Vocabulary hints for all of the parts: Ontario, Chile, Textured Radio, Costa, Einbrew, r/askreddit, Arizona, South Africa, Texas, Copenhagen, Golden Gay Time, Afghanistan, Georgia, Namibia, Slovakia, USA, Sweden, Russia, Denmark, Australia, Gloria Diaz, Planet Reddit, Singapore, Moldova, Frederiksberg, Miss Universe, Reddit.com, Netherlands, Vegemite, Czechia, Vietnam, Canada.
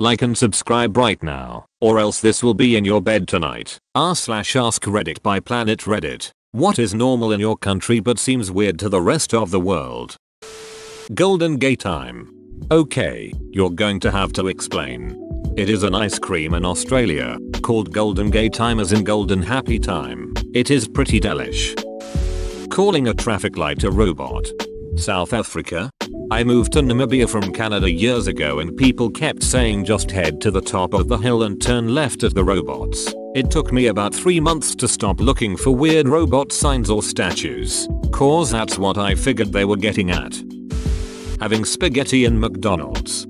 Like and subscribe right now, or else this will be in your bed tonight. r/askreddit by Planet Reddit. What is normal in your country but seems weird to the rest of the world? Golden Gay Time. Okay, you're going to have to explain. It is an ice cream in Australia, called Golden Gay Time as in Golden Happy Time. It is pretty delish. Calling a traffic light a robot. South Africa? I moved to Namibia from Canada years ago and people kept saying just head to the top of the hill and turn left at the robots. It took me about 3 months to stop looking for weird robot signs or statues, cause that's what I figured they were getting at. Having spaghetti in McDonald's.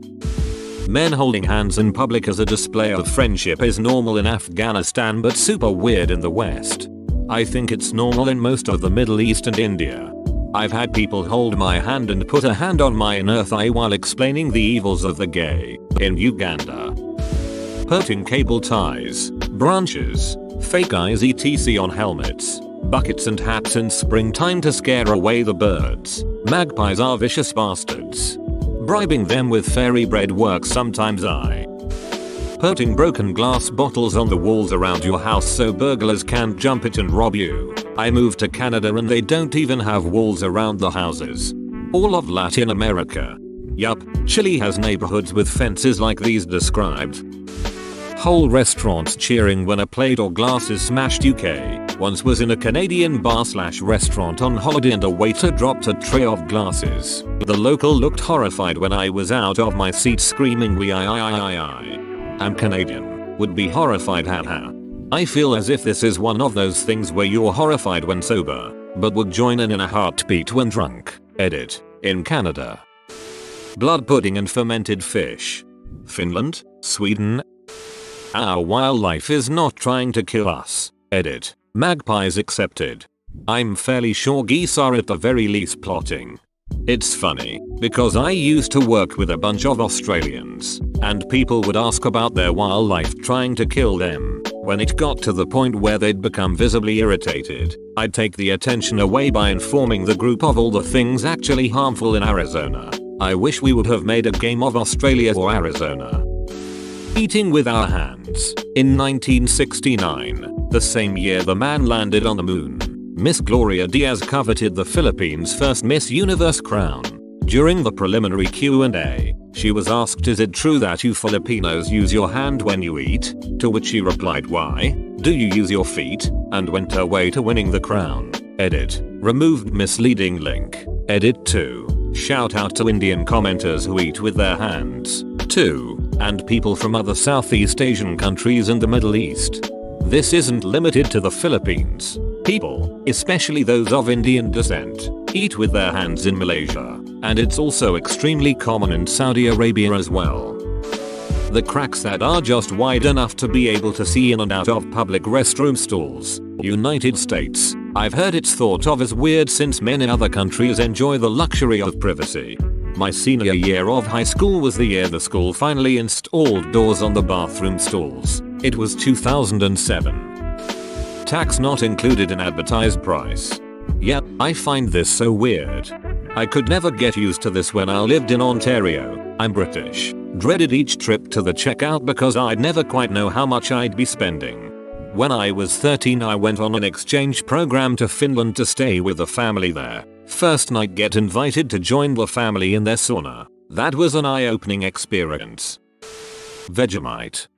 Men holding hands in public as a display of friendship is normal in Afghanistan but super weird in the West. I think it's normal in most of the Middle East and India. I've had people hold my hand and put a hand on my inner thigh while explaining the evils of the gay in Uganda. Hurting cable ties, branches, fake eyes etc on helmets, buckets and hats in springtime to scare away the birds. Magpies are vicious bastards. Bribing them with fairy bread works sometimes. Hurting broken glass bottles on the walls around your house so burglars can't jump it and rob you. I moved to Canada and they don't even have walls around the houses. All of Latin America. Yup, Chile has neighborhoods with fences like these described. Whole restaurants cheering when a plate or glass is smashed. UK. Once was in a Canadian bar/restaurant on holiday and a waiter dropped a tray of glasses. The local looked horrified when I was out of my seat screaming "We I." I'm Canadian, would be horrified, haha. I feel as if this is one of those things where you're horrified when sober, but would join in a heartbeat when drunk. Edit. In Canada. Blood pudding and fermented fish. Finland, Sweden. Our wildlife is not trying to kill us. Edit. Magpies accepted. I'm fairly sure geese are at the very least plotting. It's funny, because I used to work with a bunch of Australians, and people would ask about their wildlife trying to kill them. When it got to the point where they'd become visibly irritated, I'd take the attention away by informing the group of all the things actually harmful in Arizona. I wish we would have made a game of Australia or Arizona. Eating with our hands. In 1969, the same year the man landed on the moon, Miss Gloria Diaz coveted the Philippines' first Miss Universe crown. During the preliminary Q&A, she was asked, "Is it true that you Filipinos use your hand when you eat?" To which she replied, "Why? Do you use your feet?" and went her way to winning the crown. Edit. Removed misleading link. Edit 2. Shout out to Indian commenters who eat with their hands, too, and people from other Southeast Asian countries and the Middle East. This isn't limited to the Philippines. People, especially those of Indian descent, eat with their hands in Malaysia, and it's also extremely common in Saudi Arabia as well. The cracks that are just wide enough to be able to see in and out of public restroom stalls. United States. I've heard it's thought of as weird since many other countries enjoy the luxury of privacy. My senior year of high school was the year the school finally installed doors on the bathroom stalls. It was 2007. Tax not included in advertised price. Yep, I find this so weird. I could never get used to this when I lived in Ontario. I'm British. Dreaded each trip to the checkout because I'd never quite know how much I'd be spending. When I was 13 I went on an exchange program to Finland to stay with the family there. First night get invited to join the family in their sauna. That was an eye-opening experience. Vegemite.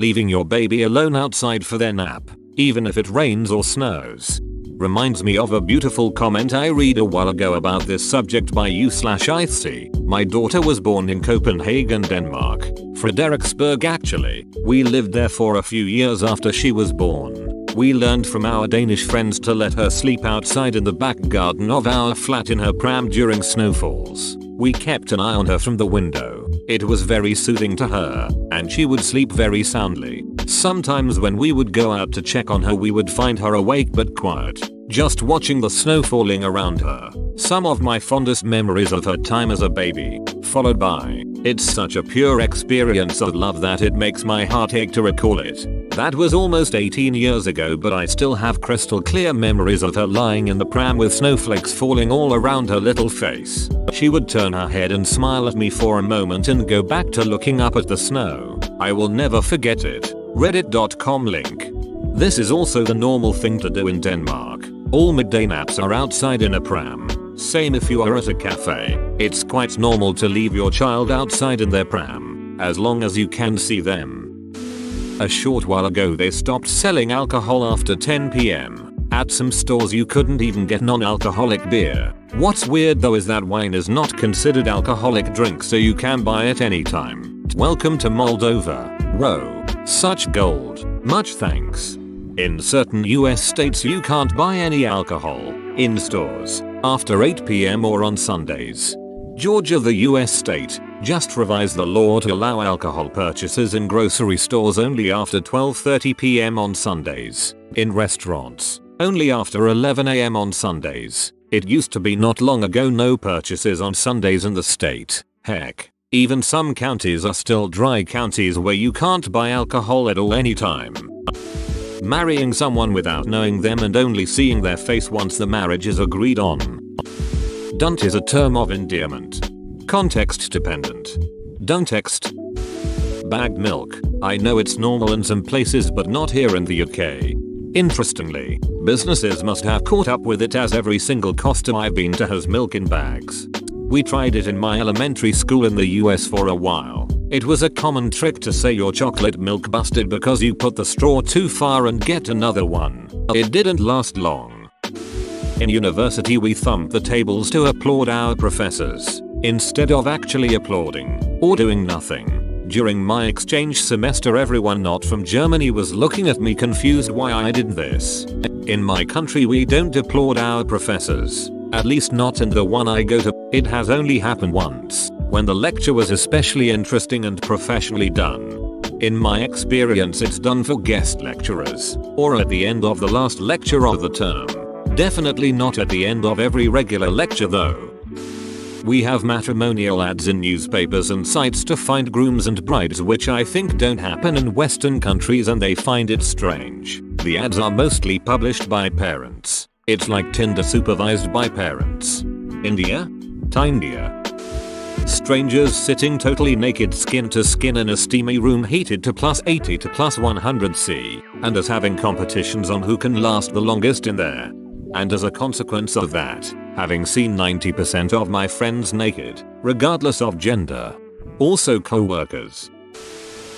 Leaving your baby alone outside for their nap, even if it rains or snows. Reminds me of a beautiful comment I read a while ago about this subject by u/icy. My daughter was born in Copenhagen, Denmark. Frederiksberg actually. We lived there for a few years after she was born. We learned from our Danish friends to let her sleep outside in the back garden of our flat in her pram during snowfalls. We kept an eye on her from the window. It was very soothing to her, and she would sleep very soundly. Sometimes when we would go out to check on her we would find her awake but quiet, just watching the snow falling around her. Some of my fondest memories of her time as a baby, followed by, it's such a pure experience of love that it makes my heart ache to recall it. That was almost 18 years ago, but I still have crystal clear memories of her lying in the pram with snowflakes falling all around her little face. She would turn her head and smile at me for a moment and go back to looking up at the snow. I will never forget it. Reddit.com link. This is also the normal thing to do in Denmark. All midday naps are outside in a pram. Same if you are at a cafe. It's quite normal to leave your child outside in their pram, as long as you can see them. A short while ago they stopped selling alcohol after 10 p.m. At some stores you couldn't even get non-alcoholic beer. What's weird though is that wine is not considered alcoholic drink, so you can buy it anytime. Welcome to Moldova. Row. Such gold. Much thanks. In certain US states you can't buy any alcohol in stores after 8 p.m. or on Sundays. Georgia, the US state, just revised the law to allow alcohol purchases in grocery stores only after 12:30 p.m. on Sundays, in restaurants, only after 11 a.m. on Sundays. It used to be not long ago no purchases on Sundays in the state. Heck, even some counties are still dry counties where you can't buy alcohol at all anytime. Marrying someone without knowing them and only seeing their face once the marriage is agreed on. Dunt is a term of endearment. Context dependent. Don't text. Bagged milk. I know it's normal in some places but not here in the UK. Interestingly, businesses must have caught up with it, as every single Costa I've been to has milk in bags. We tried it in my elementary school in the US for a while. It was a common trick to say your chocolate milk busted because you put the straw too far and get another one. It didn't last long. In university we thumped the tables to applaud our professors, instead of actually applauding or doing nothing. During my exchange semester everyone not from Germany was looking at me confused why I did this. In my country we don't applaud our professors, at least not in the one I go to. It has only happened once, when the lecture was especially interesting and professionally done. In my experience it's done for guest lecturers, or at the end of the last lecture of the term. Definitely not at the end of every regular lecture though. We have matrimonial ads in newspapers and sites to find grooms and brides, which I think don't happen in Western countries, and they find it strange. The ads are mostly published by parents. It's like Tinder supervised by parents. India? Tinier. Strangers sitting totally naked skin to skin in a steamy room heated to +80 to +100°C, and us having competitions on who can last the longest in there. And as a consequence of that, having seen 90% of my friends naked, regardless of gender. Also co-workers.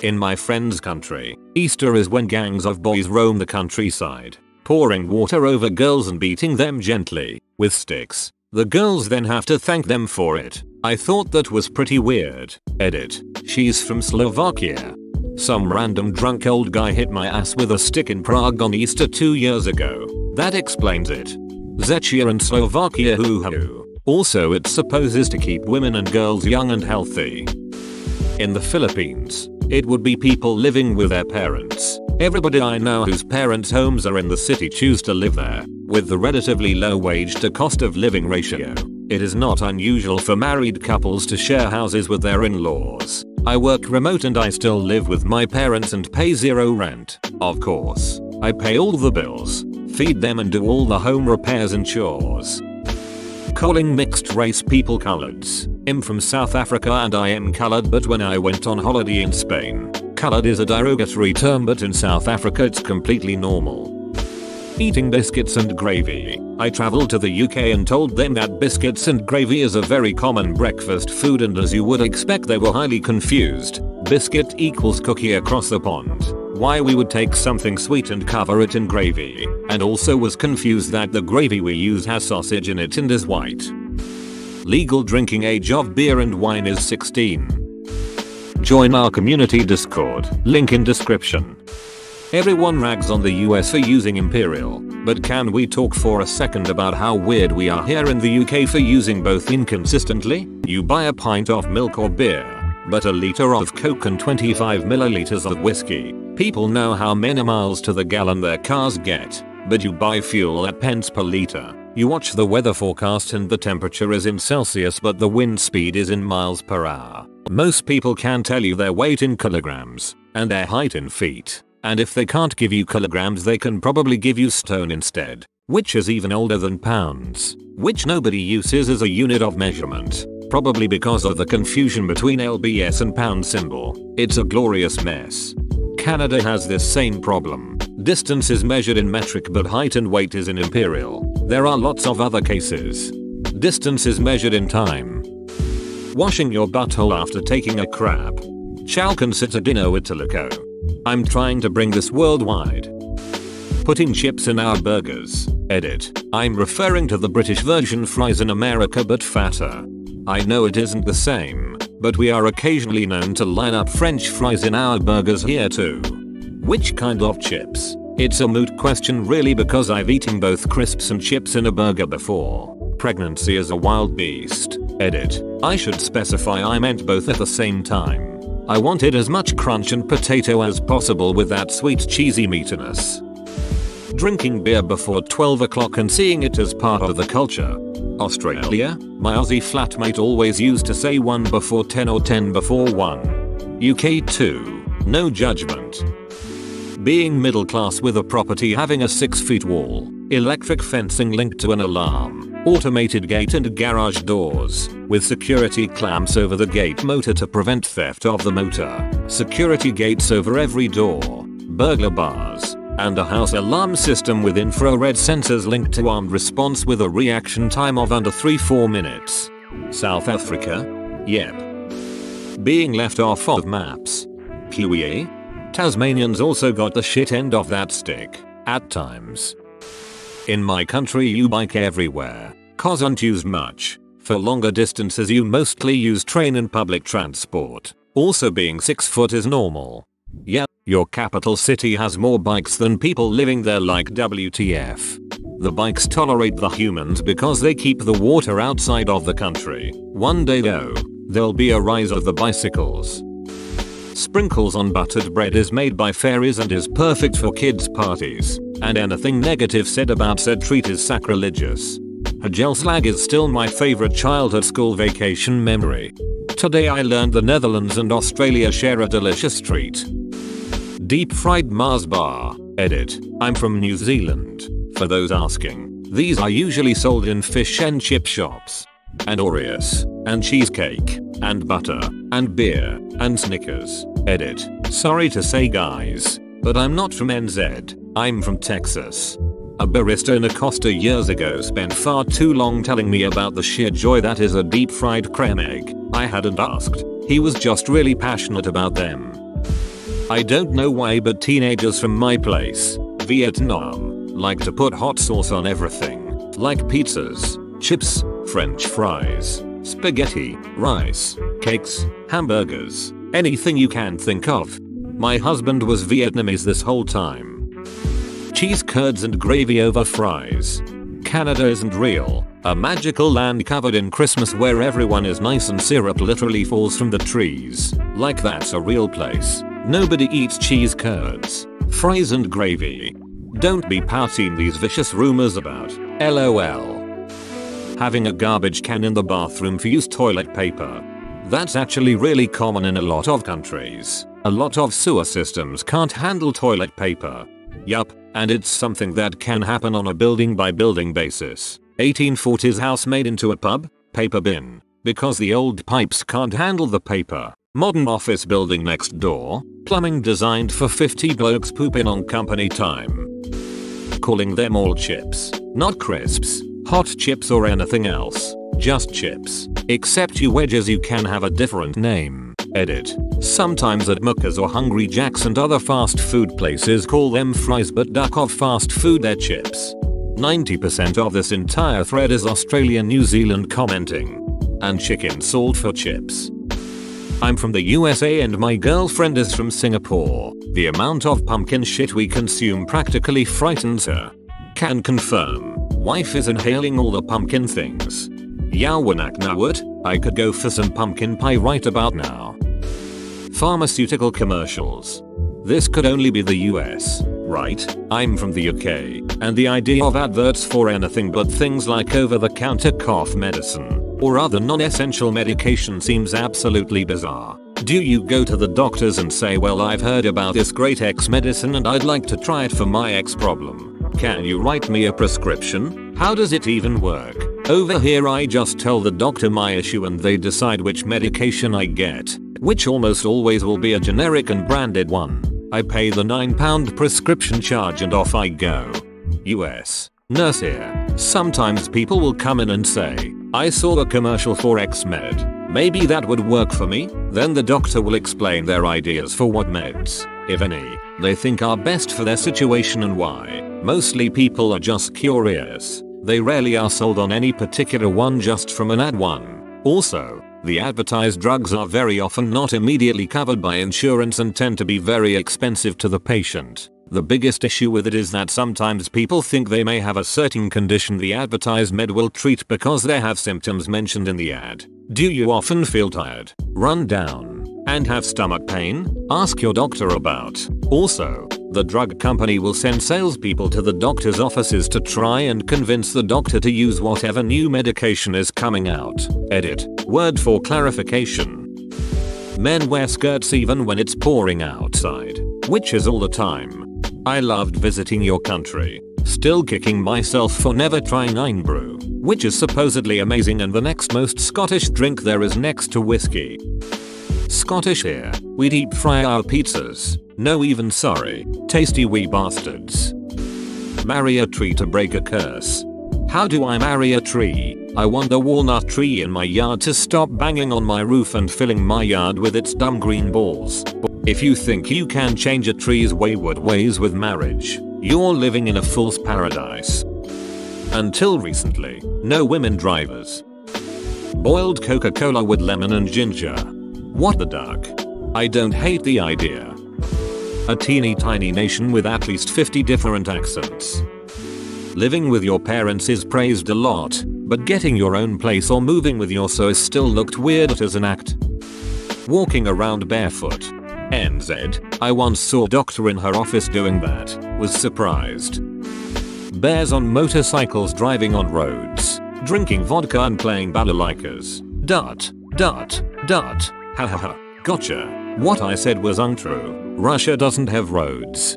In my friend's country, Easter is when gangs of boys roam the countryside, pouring water over girls and beating them gently with sticks. The girls then have to thank them for it. I thought that was pretty weird. Edit. She's from Slovakia. Some random drunk old guy hit my ass with a stick in Prague on Easter 2 years ago. That explains it. Czechia and Slovakia, hoo-hoo. Also, it's supposed to keep women and girls young and healthy. In the Philippines, it would be people living with their parents. Everybody I know whose parents' homes are in the city choose to live there. With the relatively low wage to cost of living ratio, it is not unusual for married couples to share houses with their in-laws. I work remote and I still live with my parents and pay zero rent. Of course, I pay all the bills, feed them and do all the home repairs and chores. Calling mixed race people coloreds. I'm from South Africa and I am colored, but when I went on holiday in Spain, colored is a derogatory term, but in South Africa it's completely normal. Eating biscuits and gravy. I traveled to the UK and told them that biscuits and gravy is a very common breakfast food, and as you would expect they were highly confused. Biscuit equals cookie across the pond. Why we would take something sweet and cover it in gravy, and also was confused that the gravy we use has sausage in it and is white. Legal drinking age of beer and wine is 16. Join our community Discord, link in description. Everyone rags on the US for using imperial, but can we talk for a second about how weird we are here in the UK for using both inconsistently? You buy a pint of milk or beer, but a liter of Coke and 25 milliliters of whiskey. People know how many miles to the gallon their cars get, but you buy fuel at pence per liter. You watch the weather forecast and the temperature is in Celsius but the wind speed is in miles per hour. Most people can tell you their weight in kilograms, and their height in feet, And if they can't give you kilograms, they can probably give you stone instead, which is even older than pounds, which nobody uses as a unit of measurement, probably because of the confusion between LBS and pound symbol. It's a glorious mess. Canada has this same problem. Distance is measured in metric, but height and weight is in imperial. There are lots of other cases. Distance is measured in time. Washing your butthole after taking a crap. Ciao consittadino italico. I'm trying to bring this worldwide. Putting chips in our burgers. Edit. I'm referring to the British version fries in America, but fatter. I know it isn't the same, but we are occasionally known to line up French fries in our burgers here too. Which kind of chips? It's a moot question really, because I've eaten both crisps and chips in a burger before. Pregnancy is a wild beast. Edit. I should specify I meant both at the same time. I wanted as much crunch and potato as possible with that sweet cheesy meatiness. Drinking beer before 12 o'clock and seeing it as part of the culture. Australia, my Aussie flatmate always used to say 1 before 10 or 10 before 1. UK too. No judgment. Being middle class with a property having a 6-foot wall, electric fencing linked to an alarm, automated gate and garage doors, with security clamps over the gate motor to prevent theft of the motor, security gates over every door, burglar bars, and a house alarm system with infrared sensors linked to armed response with a reaction time of under 3-4 minutes. South Africa? Yep. Being left off of maps. QE? Tasmanians also got the shit end of that stick, at times. In my country you bike everywhere, cars aren't used much. For longer distances you mostly use train and public transport. Also being 6 foot is normal. Yeah, your capital city has more bikes than people living there, like WTF. The bikes tolerate the humans because they keep the water outside of the country. One day though, there'll be a rise of the bicycles. Sprinkles on buttered bread is made by fairies and is perfect for kids' parties, and anything negative said about said treat is sacrilegious. Hagelslag is still my favorite childhood school vacation memory. Today I learned the Netherlands and Australia share a delicious treat. Deep fried Mars bar. Edit. I'm from New Zealand. For those asking, these are usually sold in fish and chip shops. And Oreos, and cheesecake, and butter, and beer, and Snickers. Edit. Sorry to say guys, but I'm not from NZ, I'm from Texas. A barista in Acosta years ago spent far too long telling me about the sheer joy that is a deep fried creme egg. I hadn't asked, he was just really passionate about them. I don't know why, but teenagers from my place, Vietnam, like to put hot sauce on everything, like pizzas, chips, French fries, spaghetti, rice, cakes, hamburgers, anything you can think of. My husband was Vietnamese this whole time. Cheese curds and gravy over fries. Canada isn't real, a magical land covered in Christmas where everyone is nice and syrup literally falls from the trees. Like that's a real place. Nobody eats cheese curds, fries and gravy. Don't be pouting these vicious rumors about, LOL. Having a garbage can in the bathroom for used toilet paper. That's actually really common in a lot of countries. A lot of sewer systems can't handle toilet paper. Yup, and it's something that can happen on a building by building basis. 1840s house made into a pub, paper bin, because the old pipes can't handle the paper. Modern office building next door, plumbing designed for 50 blokes pooping on company time. Calling them all chips, not crisps. Hot chips or anything else, just chips, except you wedges you can have a different name. Edit. Sometimes at Mookers or Hungry Jacks and other fast food places call them fries, but duck off fast food, they're chips. 90% of this entire thread is Australia, New Zealand commenting. And chicken salt for chips. I'm from the USA and my girlfriend is from Singapore. The amount of pumpkin shit we consume practically frightens her. Can confirm. Wife is inhaling all the pumpkin things. Yowanak Nawat, I could go for some pumpkin pie right about now. Pharmaceutical commercials. This could only be the US, right? I'm from the UK, and the idea of adverts for anything but things like over-the-counter cough medicine or other non-essential medication seems absolutely bizarre. Do you go to the doctors and say, well, I've heard about this great X medicine and I'd like to try it for my X problem. Can you write me a prescription? How does it even work? Over here I just tell the doctor my issue and they decide which medication I get, which almost always will be a generic and branded one. I pay the £9 prescription charge and off I go. US. Nurse here. Sometimes people will come in and say, I saw a commercial for X med. Maybe that would work for me? Then the doctor will explain their ideas for what meds, if any, they think are best for their situation and why. Mostly people are just curious. They rarely are sold on any particular one just from an ad one. Also, the advertised drugs are very often not immediately covered by insurance and tend to be very expensive to the patient. The biggest issue with it is that sometimes people think they may have a certain condition the advertised med will treat because they have symptoms mentioned in the ad. Do you often feel tired, run down, and have stomach pain? Ask your doctor about. Also, the drug company will send salespeople to the doctor's offices to try and convince the doctor to use whatever new medication is coming out. Edit. Word for clarification. Men wear skirts even when it's pouring outside, which is all the time. I loved visiting your country. Still kicking myself for never trying Einbrew, which is supposedly amazing and the next most Scottish drink there is next to whiskey. Scottish here, we deep fry our pizzas. No even sorry. Tasty wee bastards. Marry a tree to break a curse. How do I marry a tree? I want a walnut tree in my yard to stop banging on my roof and filling my yard with its dumb green balls. If you think you can change a tree's wayward ways with marriage, you're living in a false paradise. Until recently, no women drivers. Boiled Coca-Cola with lemon and ginger. What the duck? I don't hate the idea. A teeny tiny nation with at least 50 different accents. Living with your parents is praised a lot, but getting your own place or moving with your so is still looked weird at as an act. Walking around barefoot. NZ, I once saw a doctor in her office doing that, was surprised. Bears on motorcycles driving on roads, drinking vodka and playing balalaikas. Dot, dot, dot, ha ha ha, gotcha. What I said was untrue. Russia doesn't have roads.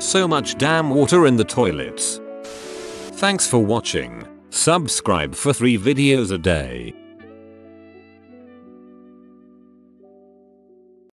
So much damn water in the toilets. Thanks for watching. Subscribe for 3 videos a day.